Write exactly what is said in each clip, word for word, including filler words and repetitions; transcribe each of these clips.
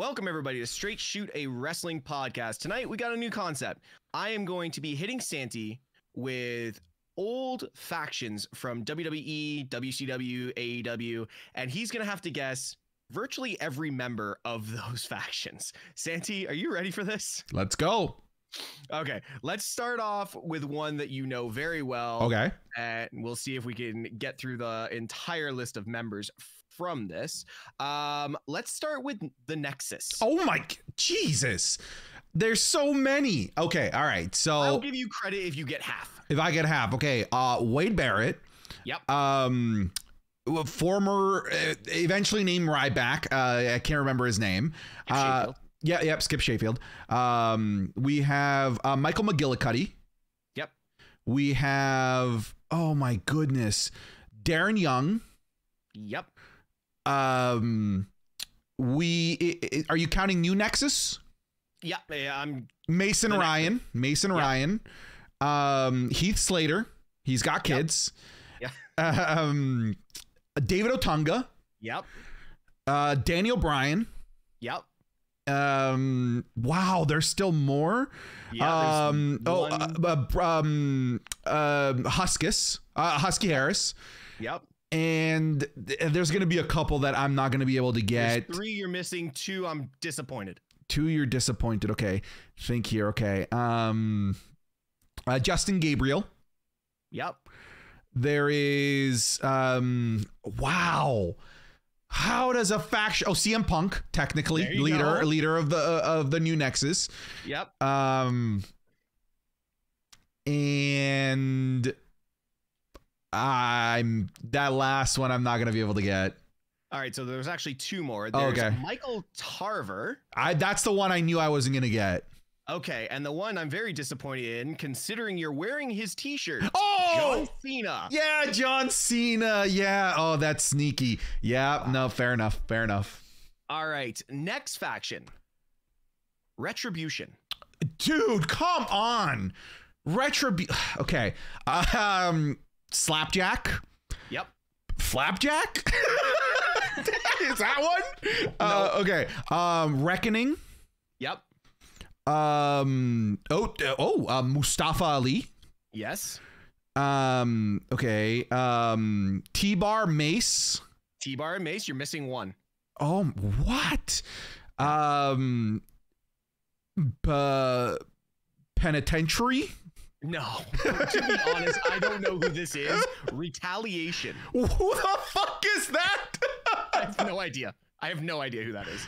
Welcome everybody to Straight Shoot, a wrestling podcast. Tonight we got a new concept. I am going to be hitting Santi with old factions from W W E, W C W, A E W, and he's going to have to guess virtually every member of those factions. Santi, are you ready for this? Let's go. Okay, let's start off with one that you know very well. Okay. And we'll see if we can get through the entire list of members from this. Um, let's start with the Nexus. Oh my, Jesus. There's so many. Okay, all right. So I'll give you credit if you get half. If I get half. Okay, uh, Wade Barrett. Yep. Um, former, uh, eventually named Ryback. Uh, I can't remember his name. Uh, Yeah, yep, Skip Sheffield. Um, we have uh, Michael McGillicuddy. Yep. We have, oh my goodness, Darren Young. Yep. Um, we it, it, are you counting New Nexus? Yeah, yeah, I'm Mason Ryan. Nexus. Mason yep. Ryan. Um, Heath Slater. He's got kids. Yep. Yeah. Um, David Otunga. Yep. Uh, Daniel Bryan. Yep. Um, wow, there's still more. Yeah, um, oh, uh, uh, um, uh, Huskus, uh, Husky Harris. Yep. And th there's going to be a couple that I'm not going to be able to get. There's three you're missing, two I'm disappointed. Two you're disappointed. Okay. Think here. Okay. Um, uh, Justin Gabriel. Yep. There is, um, wow. How does a faction? Oh, C M Punk, technically leader, go. leader of the uh, of the New Nexus. Yep. Um, and I'm that last one I'm not gonna be able to get. All right, so there's actually two more. There's okay, Michael Tarver. I that's the one I knew I wasn't gonna get. Okay, and the one I'm very disappointed in, considering you're wearing his T-shirt. Oh, John Cena. Yeah, John Cena. Yeah. Oh, that's sneaky. Yeah. Wow. No, fair enough. Fair enough. All right. Next faction. Retribution. Dude, come on. Retribution. Okay. Um, Slapjack. Yep. Flapjack. Is that one? No. Uh, okay. Um, Reckoning. Yep. Um, oh, oh, uh, Mustafa Ali. Yes. Um, okay. Um, T-Bar, Mace. T-Bar and Mace, you're missing one. Oh, what? Um, uh, Penitentiary? No. To be honest, I don't know who this is. Retaliation. Who the fuck is that? I have no idea. I have no idea who that is.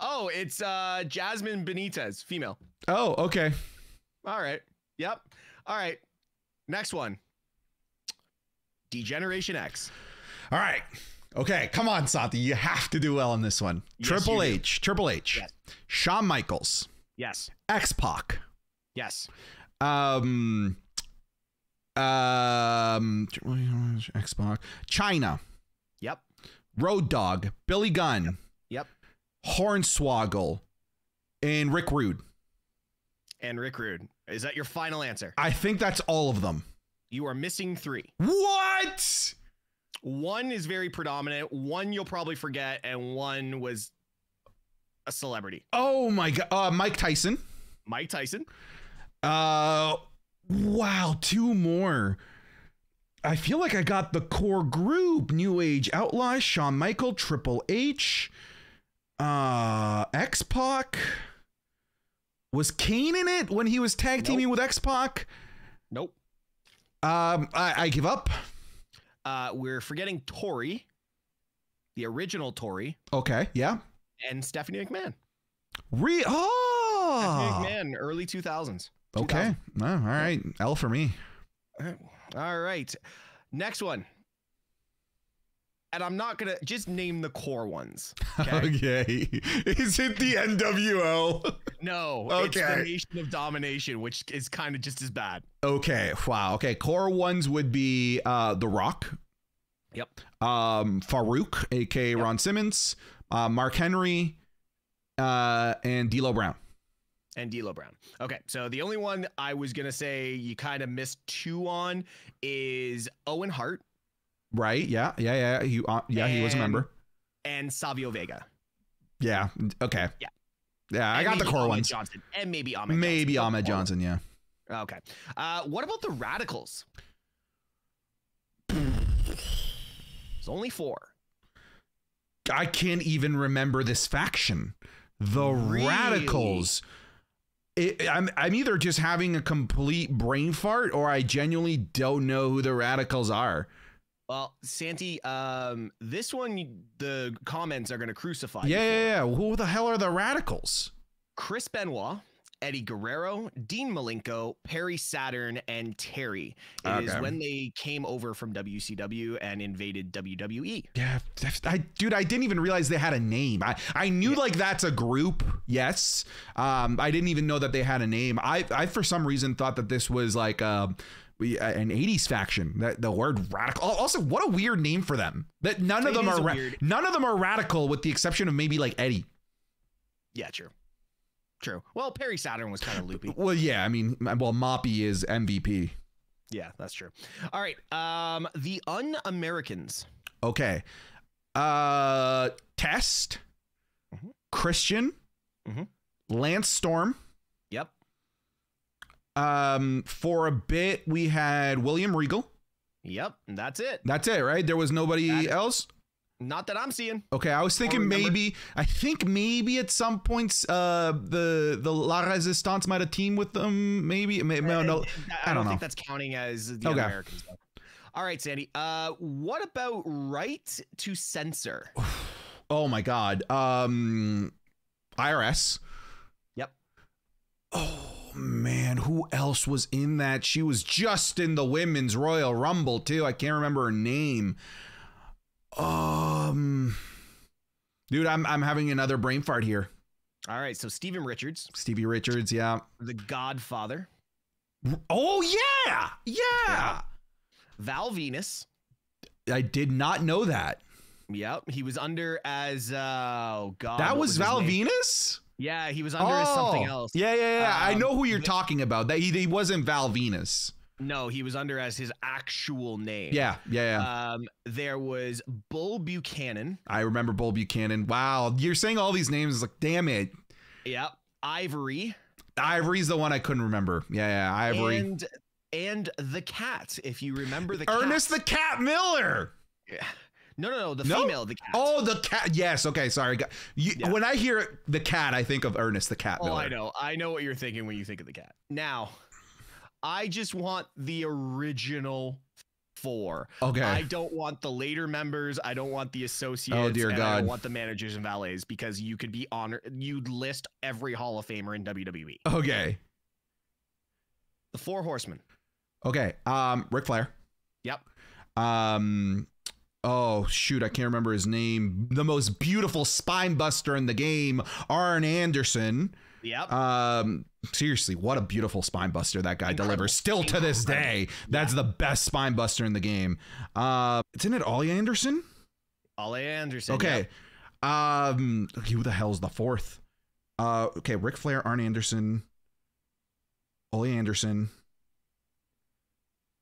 Oh, it's uh, Jasmine Benitez, female. Oh, okay. All right. Yep. All right. Next one. Degeneration X. All right. Okay. Come on, Santi. You have to do well on this one. Yes, Triple H. Do. Triple H. Yes. Shawn Michaels. Yes. X-Pac. Yes. Um. Um. X-Pac. China. Yep. Road Dogg. Billy Gunn. Yep. Yep. Hornswoggle and Rick Rude. And Rick Rude. Is that your final answer? I think that's all of them. You are missing three. What? One is very predominant. One you'll probably forget. And one was a celebrity. Oh my God. Uh, Mike Tyson. Mike Tyson. Uh, wow. Two more. I feel like I got the core group. New Age Outlaws, Shawn Michael, Triple H. Uh, X-Pac. Was Kane in it when he was tag teaming nope. with X-Pac? Nope. Um, I, I give up. Uh, we're forgetting Tori, the original Tori. Okay, yeah. And Stephanie McMahon. Re oh, Stephanie McMahon, early two thousands. Okay, oh, all right, yeah. L for me. All right, next one. And I'm not going to just name the core ones. Okay. Okay. Is it the N W O? No. Okay. It's the Nation of Domination, which is kind of just as bad. Okay. Wow. Okay. Core ones would be uh, The Rock. Yep. Um, Farouk, a k a. Yep. Ron Simmons, uh, Mark Henry, uh, and D'Lo Brown. And D'Lo Brown. Okay, so the only one I was going to say you kind of missed two on is Owen Hart. Right. Yeah. Yeah. Yeah. He, uh, yeah. And, he was a member. And Savio Vega. Yeah. Okay. Yeah. Yeah, and I got the core Ahmed ones. Johnson, and maybe Ahmed maybe Johnson. Ahmed Johnson, yeah. Okay. Uh, what about the Radicals? It's only four. I can't even remember this faction. The really? Radicals. It, I'm, I'm either just having a complete brain fart or I genuinely don't know who the Radicals are. Well, Santi, um, this one, the comments are going to crucify you. Yeah, yeah, yeah. Who the hell are the Radicals? Chris Benoit, Eddie Guerrero, Dean Malenko, Perry Saturn, and Terry. It okay. is when they came over from W C W and invaded W W E. Yeah, I, dude, I didn't even realize they had a name. I, I knew, yeah. like, that's a group, yes. Um, I didn't even know that they had a name. I, I for some reason, thought that this was, like, uh, an eighties faction. That the word radical. Also, what a weird name for them. That none of it them are none of them are radical, with the exception of maybe like Eddie. Yeah, true, true. Well, Perry Saturn was kind of loopy. Well, yeah, I mean, well, Moppy is M V P. Yeah, that's true. All right, um, the Un-Americans. Okay, uh, Test, mm-hmm. Christian, mm-hmm. Lance Storm. Yep. Um, for a bit, we had William Regal. Yep, that's it. That's it, right? There was nobody that, else? Not that I'm seeing. Okay, I was thinking maybe, I think maybe at some points, uh, the the La Resistance might have teamed with them, maybe. maybe no, no, I, I don't, don't know. think that's counting as the okay. Americans. Though. All right, Sandy. Uh, what about right to censor? Oh my God. Um, I R S. Yep. Oh. Man, who else was in that? She was just in the Women's Royal Rumble too. I can't remember her name. Um, dude, I'm I'm having another brain fart here. All right, so Steven Richards, Stevie Richards, yeah, the Godfather. Oh yeah, yeah. yeah. Val Venus. I did not know that. Yep, he was under as uh, oh God. That was, was Val Venus. Yeah, he was under oh, something else. Yeah, yeah, yeah. Um, I know who you're talking about. That he, he wasn't Val Venus. No, he was under as his actual name. Yeah, yeah, yeah. Um, there was Bull Buchanan. I remember Bull Buchanan. Wow, you're saying all these names. Like, damn it. Yeah, Ivory. Ivory's the one I couldn't remember. Yeah, yeah, Ivory. And and the cat, if you remember the cat. Ernest the Cat Miller. Yeah. No, no, no, the no? female, the cat. Oh, the cat. Yes. Okay, sorry. You, yeah. When I hear the cat, I think of Ernest the Cat Miller. Oh, I know. I know what you're thinking when you think of the cat. Now, I just want the original four. Okay. I don't want the later members. I don't want the associates. Oh, dear and God. I don't want the managers and valets, because you could be honored. You'd list every Hall of Famer in W W E. Okay. The Four Horsemen. Okay. Um, Ric Flair. Yep. Um... Oh, shoot, I can't remember his name. The most beautiful spine buster in the game, Arn Anderson. Yep. Um, seriously, what a beautiful spine buster that guy Incredible. delivers. Still to this day, yeah. that's the best spine buster in the game. Uh, isn't it Ollie Anderson? Ollie Anderson. Okay. Yep. Um, who the hell's the fourth? Uh, okay, Ric Flair, Arn Anderson, Ollie Anderson.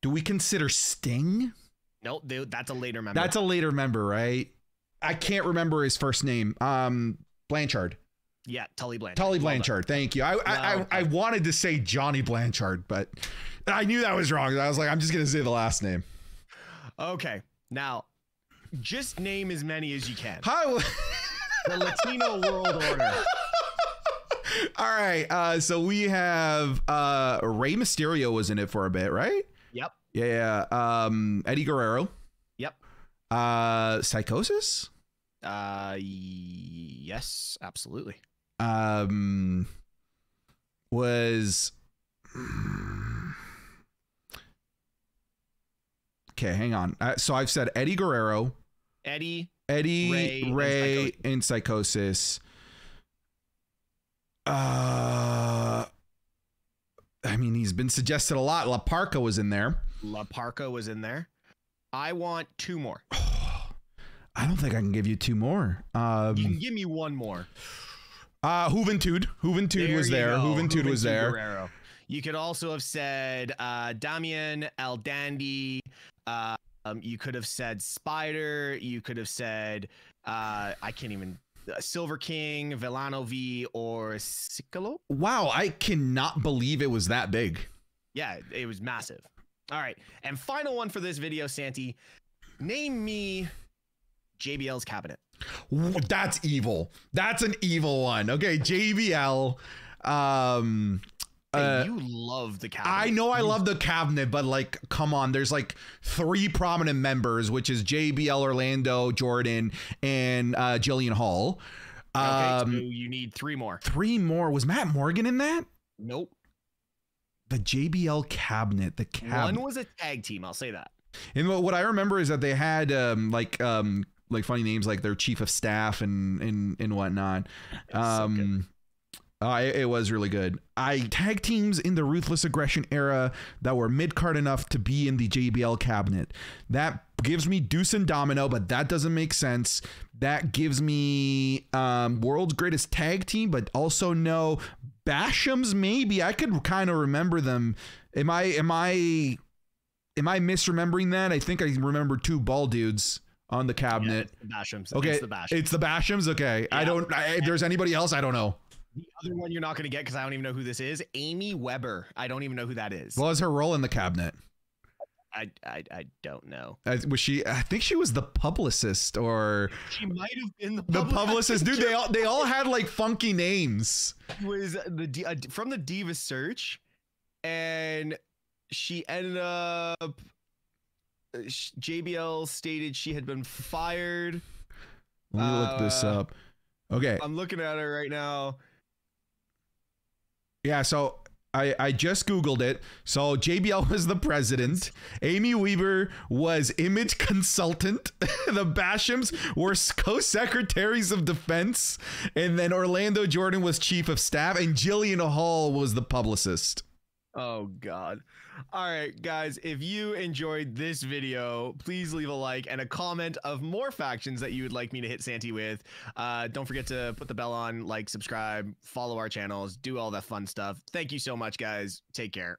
Do we consider Sting? No, nope, that's a later member. That's a later member, right? I can't remember his first name. Um, Blanchard. Yeah, Tully Blanchard. Tully Blanchard. Thank you. I no, I, I, I wanted to say Johnny Blanchard, but I knew that was wrong. I was like, I'm just gonna say the last name. Okay, now just name as many as you can. Hi. The Latino World Order. All right. Uh, so we have uh, Rey Mysterio was in it for a bit, right? Yep. Yeah, yeah. Um, Eddie Guerrero. Yep. Uh, Psychosis. Uh, yes, absolutely. Um, was okay. Hang on. Uh, so I've said Eddie Guerrero, Eddie, Eddie, Ray, and Psychosis. Psychosis. Uh, I mean, he's been suggested a lot. La Parca was in there. La Parca was in there. I want two more. Oh, I don't think I can give you two more. Um, you can give me one more. Uh, Juventud. Juventud there was there. Juventud, Juventud was there. Guerrero. You could also have said uh, Damian, El Dandy. Uh, um, you could have said Spider. You could have said, uh, I can't even Silver King, Velanovi, or Sicolo. Wow, I cannot believe it was that big. Yeah, it was massive. All right, and final one for this video, Santi. Name me J B L's cabinet. That's evil. That's an evil one. Okay, J B L. Um, uh, you love the cabinet. I know I love the cabinet, but like, come on. There's like three prominent members, which is J B L, Orlando, Jordan, and uh, Jillian Hall. Um, okay, so you need three more. Three more. Was Matt Morgan in that? Nope. The J B L cabinet. The cabinet. One was a tag team. I'll say that. And what I remember is that they had um, like um, like funny names like their chief of staff and and and whatnot. Um, so uh, it, it was really good. I tag teams in the Ruthless Aggression era that were mid card enough to be in the J B L cabinet. That gives me Deuce and Domino, but that doesn't make sense. That gives me um, World's Greatest Tag Team, but also no. Bashams, maybe. I could kind of remember them. Am I? Am I? Am I misremembering that? I think I remember two bald dudes on the cabinet. Yeah, it's the Bashams. Okay, it's the Bashams. It's the Bashams? Okay, yeah. I don't. I, if there's anybody else, I don't know. The other one you're not going to get because I don't even know who this is. Amy Weber. I don't even know who that is. What was her role in the cabinet? I I, I don't know. I, was she? I think she was the publicist, or she might have been the, the publicist. Dude, they all they all had like funky names. It was the uh, from the Diva Search, and. She ended up, J B L stated she had been fired. Let me look uh, this up. Okay. I'm looking at her right now. Yeah, so I, I just Googled it. So J B L was the president. Amy Weaver was image consultant. The Bashams were co-secretaries of defense. And then Orlando Jordan was chief of staff. And Jillian Hall was the publicist. Oh, God. All right, guys, if you enjoyed this video, please leave a like and a comment of more factions that you would like me to hit Santi with. Uh, don't forget to put the bell on, like, subscribe, follow our channels, do all that fun stuff. Thank you so much, guys. Take care.